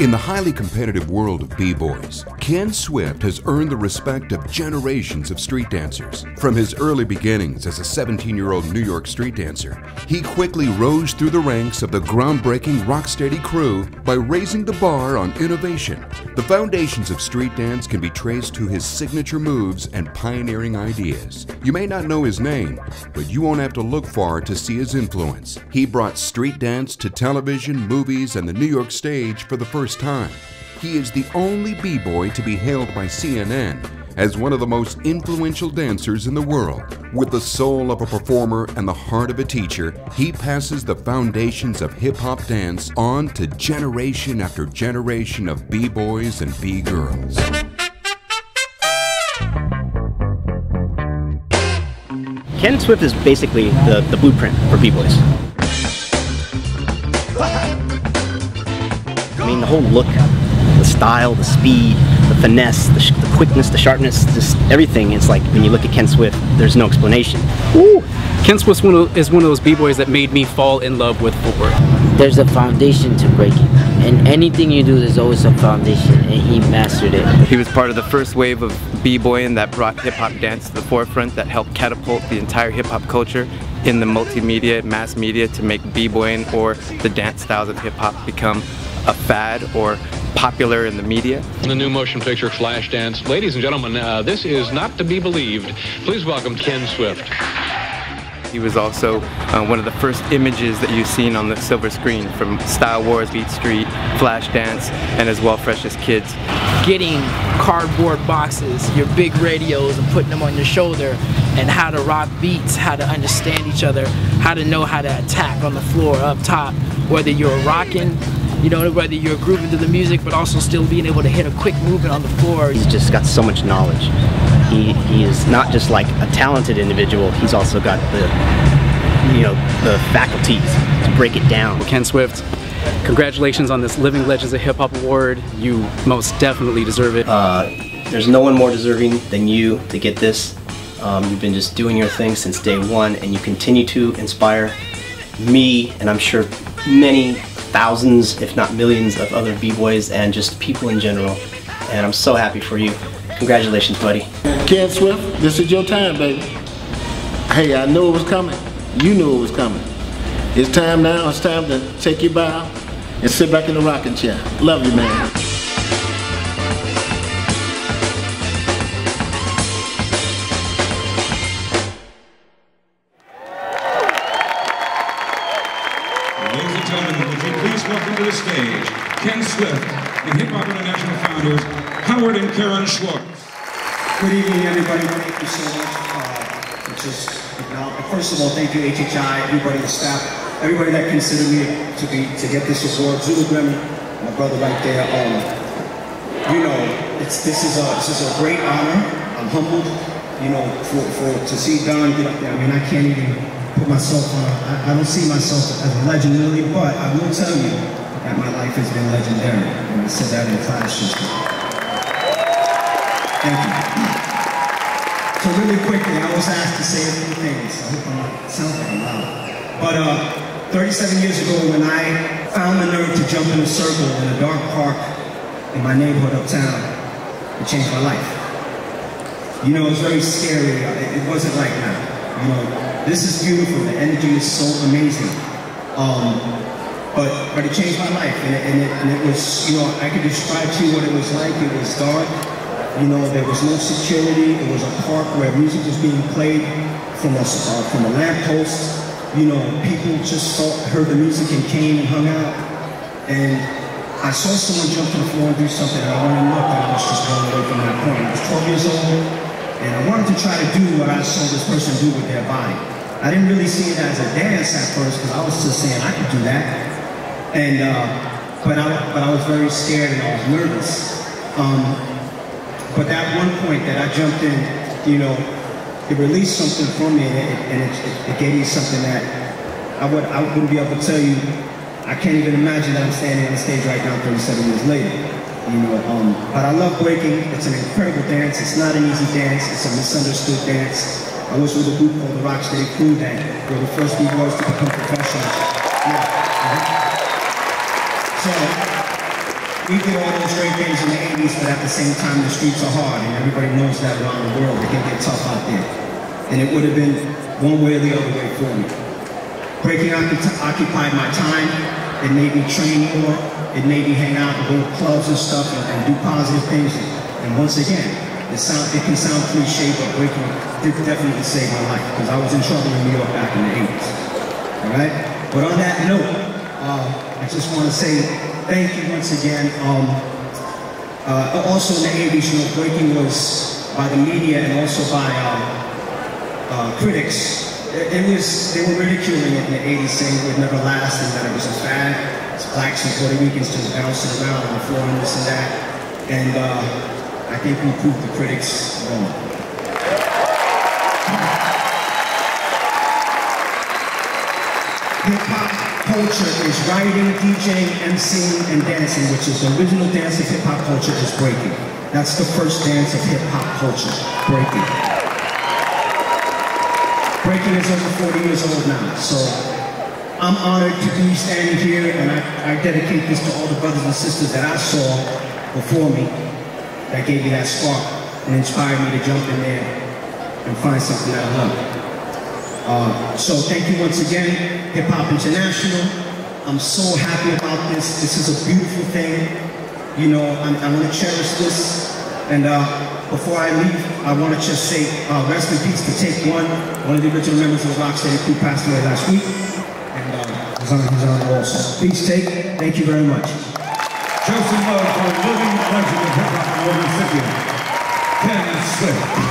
In the highly competitive world of b-boys, Ken Swift has earned the respect of generations of street dancers. From his early beginnings as a 17-year-old New York street dancer, he quickly rose through the ranks of the groundbreaking Rocksteady Crew by raising the bar on innovation. The foundations of street dance can be traced to his signature moves and pioneering ideas. You may not know his name, but you won't have to look far to see his influence. He brought street dance to television, movies, and the New York stage for the first time. He is the only b-boy to be hailed by CNN as one of the most influential dancers in the world. With the soul of a performer and the heart of a teacher, he passes the foundations of hip-hop dance on to generation after generation of b-boys and b-girls. Ken Swift is basically the blueprint for b-boys. I mean, the whole look, the style, the speed, the finesse, the quickness, the sharpness, just everything. It's like when you look at Ken Swift, there's no explanation. Ooh. Ken Swift is one of those b-boys that made me fall in love with footwork. There's a foundation to breaking, and anything you do, there's always a foundation, and he mastered it. He was part of the first wave of b-boying that brought hip-hop dance to the forefront, that helped catapult the entire hip-hop culture in the multimedia, mass media, to make b-boying or the dance styles of hip-hop become a fad or popular in the media. The new motion picture Flashdance. Ladies and gentlemen, this is not to be believed. Please welcome Ken Swift. He was also one of the first images that you've seen on the silver screen, from Style Wars, Beat Street, Flashdance, and as well Fresh as Kids. Getting cardboard boxes, your big radios, and putting them on your shoulder, and how to rock beats, how to understand each other, how to know how to attack on the floor, up top, whether you're rocking, you know, whether you're grooving to the music, but also still being able to hit a quick movement on the floor. He's just got so much knowledge. He is not just like a talented individual, he's also got the, you know, the faculties to break it down. Well, Ken Swift, congratulations on this Living Legends of Hip Hop Award. You most definitely deserve it. There's no one more deserving than you to get this. You've been just doing your thing since day one, and you continue to inspire me, and I'm sure many thousands, if not millions, of other b-boys and just people in general. And I'm so happy for you. Congratulations, buddy. Ken Swift, this is your time, baby. Hey, I knew it was coming. You knew it was coming. It's time now. It's time to take your bow and sit back in the rocking chair. Love you, man. Ladies and gentlemen, would you please welcome to the stage Ken Swift and Hip Hop International founders Howard and Karen Schwartz. Good evening, everybody. Thank you so much. First of all, thank you HHI, everybody, the staff, everybody that considered me to get this award. Zulu Grimm, my brother right there. You know, this is a great honor. I'm humbled, you know, to see Don get up there. I mean, I can't even put myself on. I don't see myself as a legend, really, but I will tell you that my life has been legendary, and I said that in class just now. Thank you. So really quickly, I was asked to say a few things. I hope I'm not sounding loud. But 37 years ago, when I found the nerve to jump in a circle in a dark park in my neighborhood uptown, it changed my life. You know, it was very scary. It wasn't like now. You know, this is beautiful, the energy is so amazing. But it changed my life, and it was, you know, I could describe to you what it was like. It was dark, you know, there was no security. It was a park where music was being played from a lamppost. You know, people just heard the music and came and hung out. And I saw someone jump to the floor and do something, and I went and looked, and I was just blown away from that point. I was 12 years old. And I wanted to try to do what I saw this person do with their body. I didn't really see it as a dance at first, because I was just saying I could do that. And but I was very scared and I was nervous. But that one point that I jumped in, you know, it released something from me, and it gave me something that I wouldn't be able to tell you I can't even imagine that I'm standing on the stage right now 37 years later. You know, but I love breaking. It's an incredible dance. It's not an easy dance. It's a misunderstood dance. I was with a group called the Rocksteady Crew that were the first B-boys to become professionals. Yeah. So, we did all those great things in the 80s, but at the same time, the streets are hard, and everybody knows that around the world. It can get tough out there. And it would have been one way or the other way for me. Breaking occupied my time. It made me train more. It made me hang out and go to clubs and stuff and do positive things. And once again, it can sound cliche, but breaking did definitely save my life, because I was in trouble in New York back in the 80s, all right? But on that note, I just want to say thank you once again. Also in the 80s, you know, breaking was, by the media and also by critics, they were ridiculing it in the 80s, saying it would never last and that it was a fad. It's blacks and Puerto Ricans just bouncing around on the floor and this and that. And I think we proved the critics wrong. Hip-hop culture is writing, DJing, MCing, and dancing, which is the original dance of hip-hop culture is breaking. That's the first dance of hip-hop culture, breaking. Breaking is over 40 years old now, so I'm honored to be standing here, and I dedicate this to all the brothers and sisters that I saw before me, that gave me that spark and inspired me to jump in there and find something that I love. So thank you once again, Hip Hop International. I'm so happy about this. This is a beautiful thing. You know, I'm gonna cherish this. And before I leave, I wanna just say rest in peace to Take one of the original members of Rocksteady Crew passed away last week. And he's on the walls. Peace, Take. Thank you very much. Joseph Lowe for Living Legends of Hip Hop Award recipient, Ken Swift.